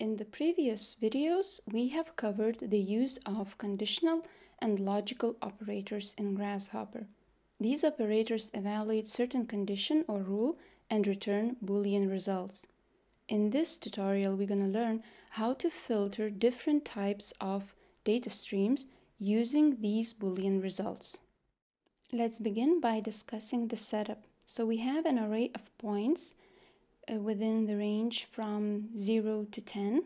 In the previous videos, we have covered the use of conditional and logical operators in Grasshopper. These operators evaluate certain condition or rule and return Boolean results. In this tutorial, we're going to learn how to filter different types of data streams using these Boolean results. Let's begin by discussing the setup. So we have an array of points within the range from 0 to 10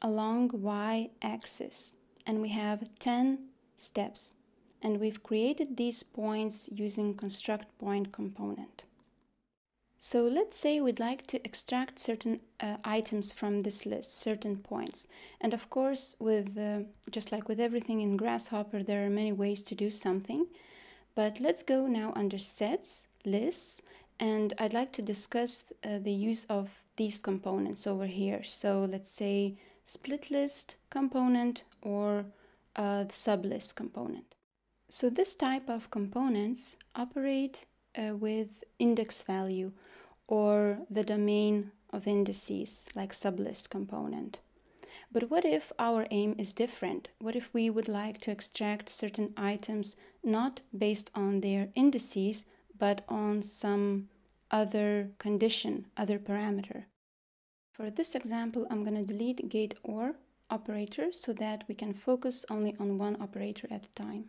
along y-axis, and we have 10 steps, and we've created these points using Construct Point component. So let's say we'd like to extract certain items from this list, certain points, and of course with just like with everything in Grasshopper, there are many ways to do something, but let's go now under sets, lists, and I'd like to discuss the use of these components over here. So let's say split list component or the SubList component. So this type of components operate with index value or the domain of indices like SubList component. But what if our aim is different? What if we would like to extract certain items not based on their indices, but on some other condition, other parameter? For this example, I'm going to delete gate or operator so that we can focus only on one operator at a time.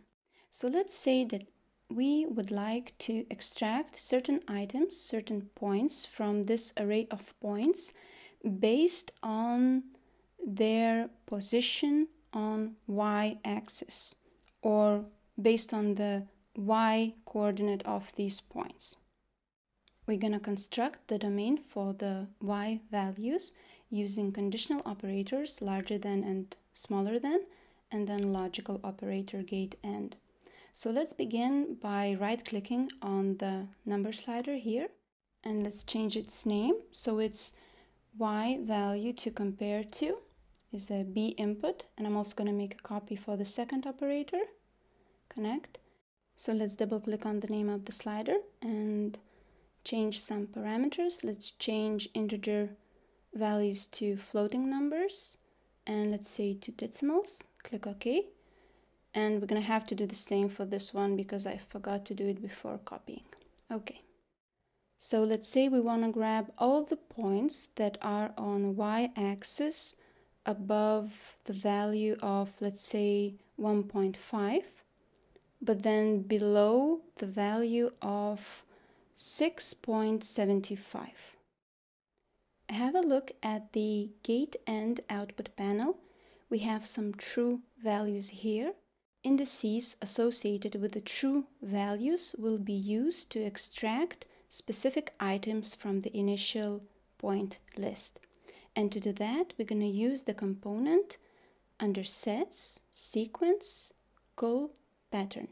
So let's say that we would like to extract certain items, certain points from this array of points based on their position on y-axis or based on the y-coordinate of these points. We're going to construct the domain for the y values using conditional operators larger than and smaller than, and then logical operator gate and. So let's begin by right-clicking on the number slider here, and let's change its name. So it's y value to compare to is a b input, and I'm also going to make a copy for the second operator, connect. So let's double-click on the name of the slider and change some parameters. Let's change integer values to floating numbers, and let's say to decimals. Click OK. And we're going to have to do the same for this one because I forgot to do it before copying. Okay. So let's say we want to grab all the points that are on y-axis above the value of, let's say, 1.5, but then below the value of 6.75. Have a look at the gate and output panel. We have some true values here. Indices associated with the true values will be used to extract specific items from the initial point list. And to do that, we're going to use the component under sets, sequence, Cull Pattern.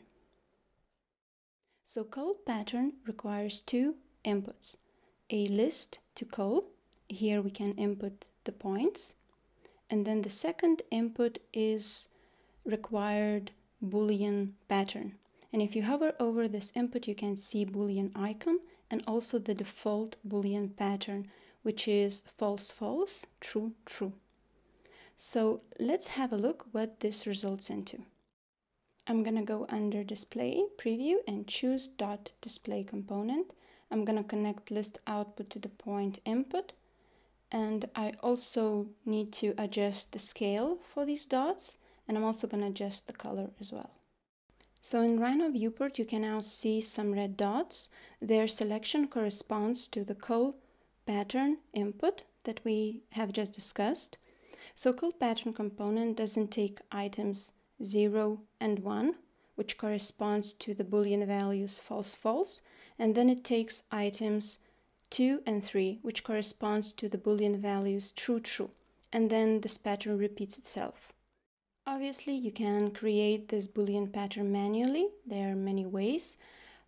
So Cull Pattern requires two inputs, a list to cull. Here we can input the points. And then the second input is required Boolean pattern, and if you hover over this input you can see Boolean icon and also the default Boolean pattern, which is false false, true true. So let's have a look what this results into. I'm gonna go under display preview and choose dot display component. I'm gonna connect list output to the point input, and I also need to adjust the scale for these dots. And I'm also going to adjust the color as well. So in Rhino viewport, you can now see some red dots. Their selection corresponds to the Cull Pattern input that we have just discussed. So Cull Pattern component doesn't take items 0 and 1, which corresponds to the Boolean values false, false. And then it takes items 2 and 3, which corresponds to the Boolean values true, true. And then this pattern repeats itself. Obviously, you can create this Boolean pattern manually. There are many ways.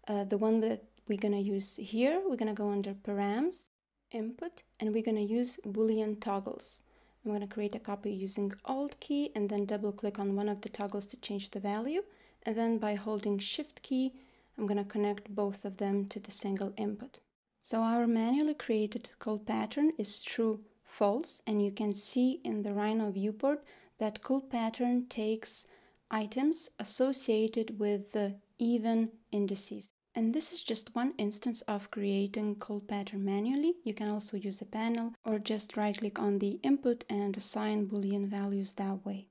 The one that we're going to use here, we're going to go under params, input, and we're going to use Boolean toggles. I'm going to create a copy using Alt key and then double-click on one of the toggles to change the value. And then by holding Shift key, I'm going to connect both of them to the single input. So our manually created Cull Pattern is true, false, and you can see in the Rhino viewport that Cull Pattern takes items associated with the even indices. And this is just one instance of creating Cull Pattern manually. You can also use a panel or just right-click on the input and assign Boolean values that way.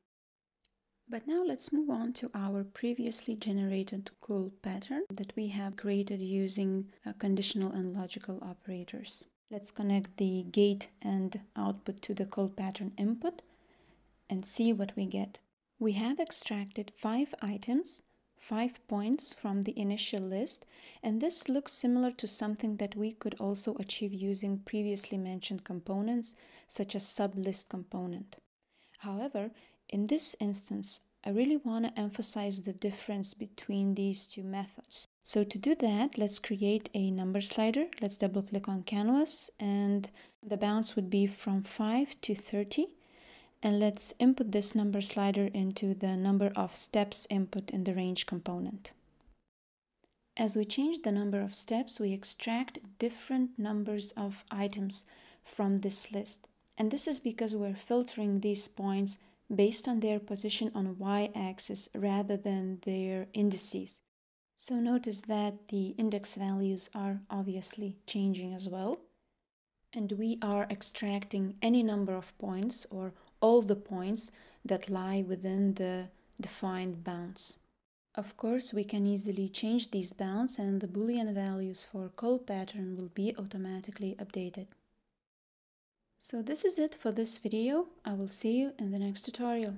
But now let's move on to our previously generated Cull Pattern that we have created using conditional and logical operators. Let's connect the gate and output to the Cull Pattern input and see what we get. We have extracted 5 items, 5 points from the initial list, and this looks similar to something that we could also achieve using previously mentioned components such as SubList component. However, in this instance, I really want to emphasize the difference between these two methods. So to do that, let's create a number slider. Let's double click on canvas, and the bounds would be from 5 to 30. And let's input this number slider into the number of steps input in the range component. As we change the number of steps, we extract different numbers of items from this list. And this is because we're filtering these points based on their position on y-axis rather than their indices. So notice that the index values are obviously changing as well. And we are extracting any number of points or all the points that lie within the defined bounds. Of course, we can easily change these bounds, and the Boolean values for Cull Pattern will be automatically updated. So this is it for this video. I will see you in the next tutorial.